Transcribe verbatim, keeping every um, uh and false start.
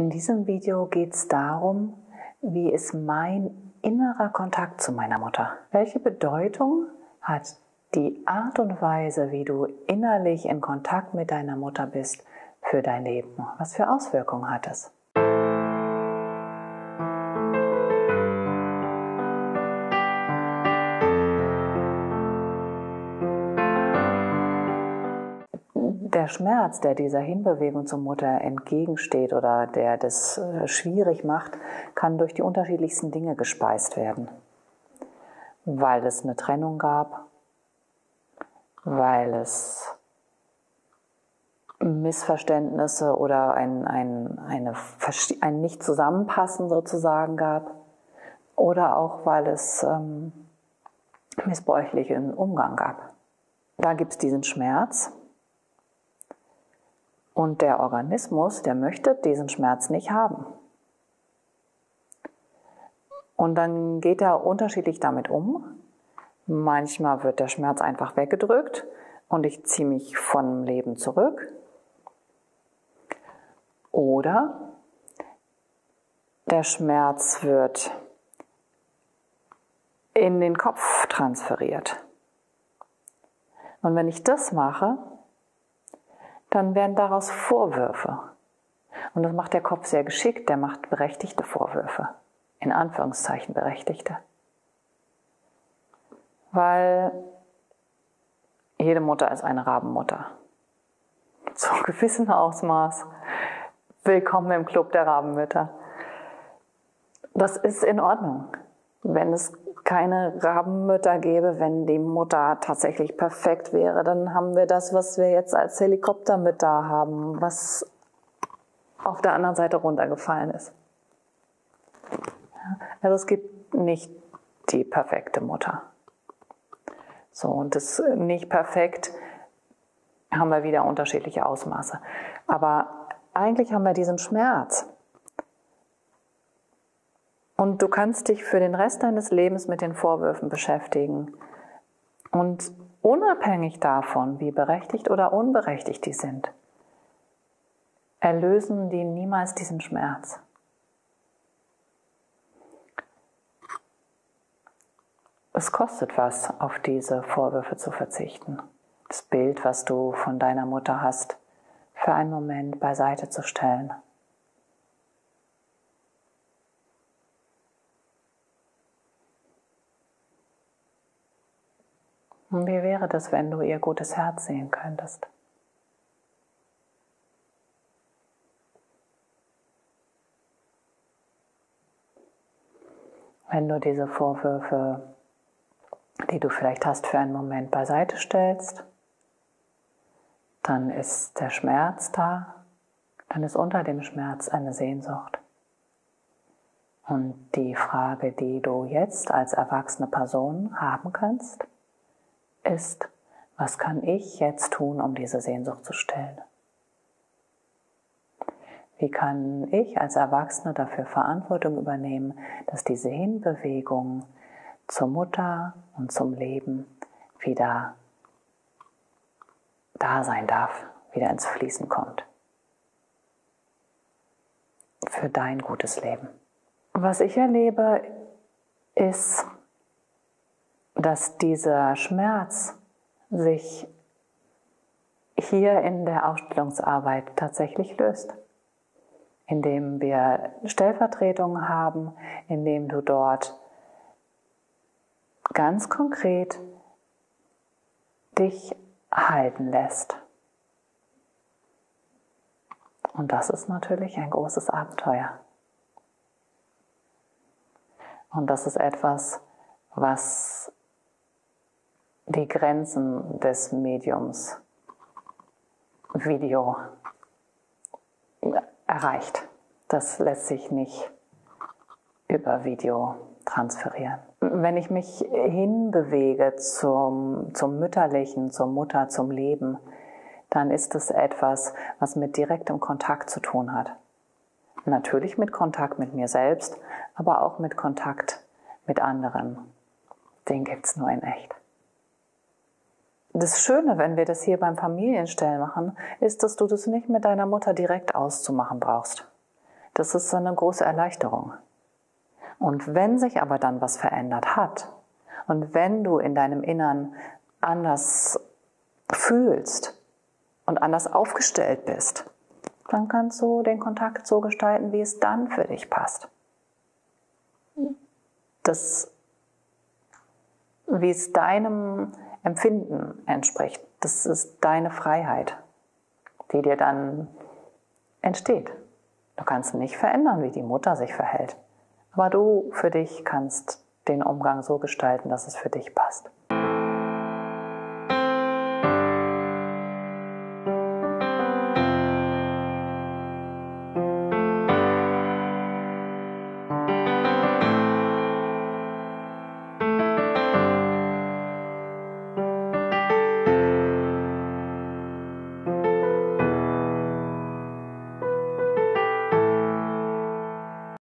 In diesem Video geht es darum, wie ist mein innerer Kontakt zu meiner Mutter? Welche Bedeutung hat die Art und Weise, wie du innerlich in Kontakt mit deiner Mutter bist, für dein Leben? Was für Auswirkungen hat es? Der Schmerz, der dieser Hinbewegung zur Mutter entgegensteht oder der das schwierig macht, kann durch die unterschiedlichsten Dinge gespeist werden. Weil es eine Trennung gab, weil es Missverständnisse oder ein, ein, eine, ein Nicht-Zusammenpassen sozusagen gab oder auch weil es ähm, missbräuchlichen Umgang gab. Da gibt es diesen Schmerz. Und der Organismus, der möchte diesen Schmerz nicht haben. Und dann geht er unterschiedlich damit um. Manchmal wird der Schmerz einfach weggedrückt und ich ziehe mich vom Leben zurück. Oder der Schmerz wird in den Kopf transferiert. Und wenn ich das mache, dann werden daraus Vorwürfe. Und das macht der Kopf sehr geschickt, der macht berechtigte Vorwürfe. In Anführungszeichen berechtigte. Weil jede Mutter ist eine Rabenmutter. Zu einem gewissen Ausmaß. Willkommen im Club der Rabenmütter. Das ist in Ordnung. Wenn es keine Rabenmütter gäbe, wenn die Mutter tatsächlich perfekt wäre, dann haben wir das, was wir jetzt als Helikoptermütter haben, was auf der anderen Seite runtergefallen ist. Also es gibt nicht die perfekte Mutter. So, und das nicht perfekt haben wir wieder unterschiedliche Ausmaße. Aber eigentlich haben wir diesen Schmerz. Und du kannst dich für den Rest deines Lebens mit den Vorwürfen beschäftigen. Und unabhängig davon, wie berechtigt oder unberechtigt die sind, erlösen die niemals diesen Schmerz. Es kostet was, auf diese Vorwürfe zu verzichten. Das Bild, was du von deiner Mutter hast, für einen Moment beiseite zu stellen. Und wie wäre das, wenn du ihr gutes Herz sehen könntest? Wenn du diese Vorwürfe, die du vielleicht hast, für einen Moment beiseite stellst, dann ist der Schmerz da, dann ist unter dem Schmerz eine Sehnsucht. Und die Frage, die du jetzt als erwachsene Person haben kannst, ist, was kann ich jetzt tun, um diese Sehnsucht zu stillen? Wie kann ich als Erwachsene dafür Verantwortung übernehmen, dass diese Hinbewegung zur Mutter und zum Leben wieder da sein darf, wieder ins Fließen kommt? Für dein gutes Leben. Was ich erlebe, ist, dass dieser Schmerz sich hier in der Ausstellungsarbeit tatsächlich löst, indem wir Stellvertretungen haben, indem du dort ganz konkret dich halten lässt. Und das ist natürlich ein großes Abenteuer. Und das ist etwas, was die Grenzen des Mediums Video erreicht. Das lässt sich nicht über Video transferieren. Wenn ich mich hinbewege zum, zum Mütterlichen, zur Mutter, zum Leben, dann ist es etwas, was mit direktem Kontakt zu tun hat. Natürlich mit Kontakt mit mir selbst, aber auch mit Kontakt mit anderen. Den gibt es nur in echt. Das Schöne, wenn wir das hier beim Familienstellen machen, ist, dass du das nicht mit deiner Mutter direkt auszumachen brauchst. Das ist so eine große Erleichterung. Und wenn sich aber dann was verändert hat und wenn du in deinem Innern anders fühlst und anders aufgestellt bist, dann kannst du den Kontakt so gestalten, wie es dann für dich passt. Das, wie es deinem Empfinden entspricht, das ist deine Freiheit, die dir dann entsteht. Du kannst nicht verändern, wie die Mutter sich verhält, aber du für dich kannst den Umgang so gestalten, dass es für dich passt.